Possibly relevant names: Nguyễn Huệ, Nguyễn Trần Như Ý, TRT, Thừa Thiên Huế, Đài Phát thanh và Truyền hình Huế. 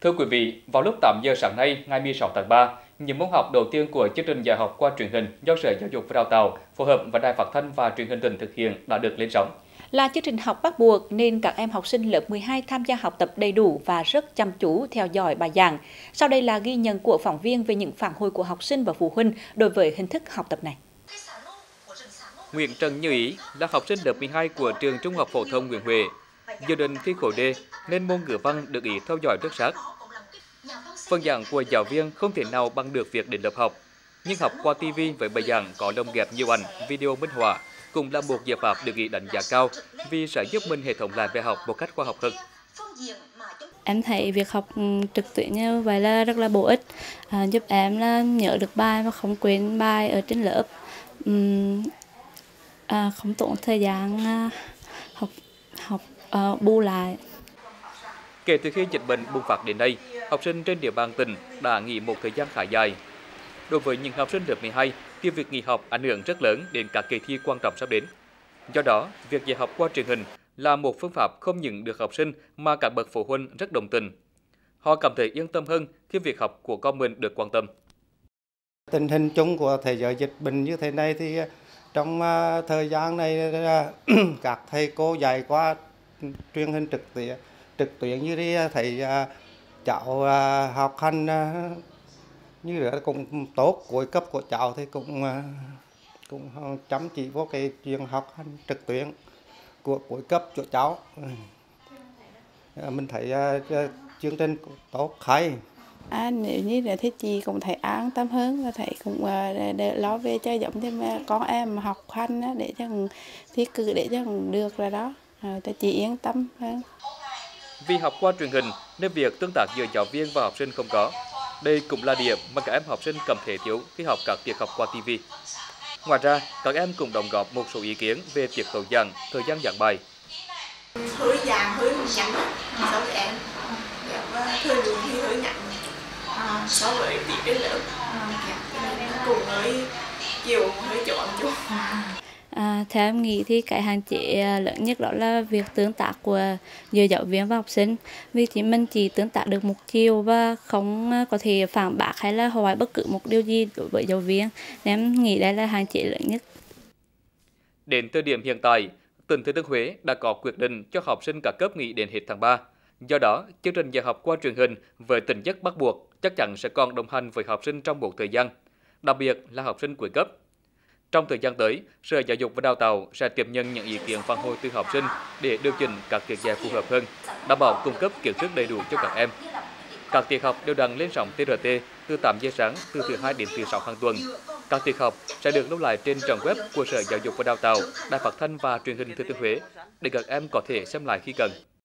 Thưa quý vị, vào lúc 8 giờ sáng nay, ngày 16 tháng 3, những môn học đầu tiên của chương trình dạy học qua truyền hình do Sở Giáo dục và Đào tạo phối hợp với Đài Phát thanh và Truyền hình tỉnh thực hiện đã được lên sóng. Là chương trình học bắt buộc nên các em học sinh lớp 12 tham gia học tập đầy đủ và rất chăm chú theo dõi bài giảng. Sau đây là ghi nhận của phóng viên về những phản hồi của học sinh và phụ huynh đối với hình thức học tập này. Nguyễn Trần Như Ý là học sinh lớp 12 của trường Trung học phổ thông Nguyễn Huệ. Dự định thi khối D nên môn ngữ văn được Ý theo dõi rất sát. Phần giảng của giáo viên không thể nào bằng được việc đến lớp học, nhưng học qua TV với bài giảng có lồng ghép nhiều ảnh, video minh họa cũng là một giải pháp được Ý đánh giá cao vì sẽ giúp mình hệ thống lại bài học một cách khoa học hơn. Em thấy việc học trực tuyến như vậy là rất là bổ ích, giúp em là nhớ được bài và không quên bài ở trên lớp, không tốn thời gian học bù lại. Kể từ khi dịch bệnh bùng phát đến nay, học sinh trên địa bàn tỉnh đã nghỉ một thời gian khá dài. Đối với những học sinh lớp 12, thì việc nghỉ học ảnh hưởng rất lớn đến các kỳ thi quan trọng sắp đến. Do đó, việc dạy học qua truyền hình là một phương pháp không những được học sinh mà các bậc phụ huynh rất đồng tình. Họ cảm thấy yên tâm hơn khi việc học của con mình được quan tâm. Tình hình chung của thế giới dịch bệnh như thế này thì trong thời gian này các thầy cô dạy qua truyền hình trực tuyến như đi thầy cháu học hành như là cũng tốt, cuối cấp của cháu thì cũng chăm chỉ vô cái chuyện học hành trực tuyến của cuối cấp của cháu. Mình thấy chương trình cũng tốt hay. Nếu như là thế chị cũng thấy an tâm hơn và thầy cũng lo về cho giống thêm con em học hành để cho thi cử để cho được là đó, thì chị yên tâm hơn. Vì học qua truyền hình nên việc tương tác giữa giáo viên và học sinh không có. Đây cũng là điểm mà các em học sinh cảm thấy thiếu khi học các tiết học qua TV. Ngoài ra, các em cũng đóng góp một số ý kiến về tiết khẩu giảng, thời gian giảng bài. Thời gian hơi ngắn so với em, thời lượng thì hơi ngắn so với tiết đến lớp, cùng với chiều hơi chọn chút. Theo em nghĩ thì cái hạn chế lớn nhất đó là việc tương tác của giữa giáo viên và học sinh, vì mình chỉ tương tác được một chiều và không có thể phản bác hay là hỏi bất cứ một điều gì đối với giáo viên. Nên em nghĩ đây là hạn chế lớn nhất. Đến thời điểm hiện tại, tỉnh Thừa Thiên Huế đã có quyết định cho học sinh các cấp nghỉ đến hết tháng 3. Do đó, chương trình dạy học qua truyền hình với tính chất bắt buộc chắc chắn sẽ còn đồng hành với học sinh trong một thời gian, đặc biệt là học sinh cuối cấp. Trong thời gian tới, Sở Giáo dục và Đào tạo sẽ tiếp nhận những ý kiến phản hồi từ học sinh để điều chỉnh các tiết dạy phù hợp hơn, đảm bảo cung cấp kiến thức đầy đủ cho các em. Các tiết học đều đặn lên sóng TRT từ 8 giờ sáng từ thứ Hai đến thứ Sáu hàng tuần. Các tiết học sẽ được lưu lại trên trang web của Sở Giáo dục và Đào tạo, Đài Phát thanh và Truyền hình Thừa Thiên Huế để các em có thể xem lại khi cần.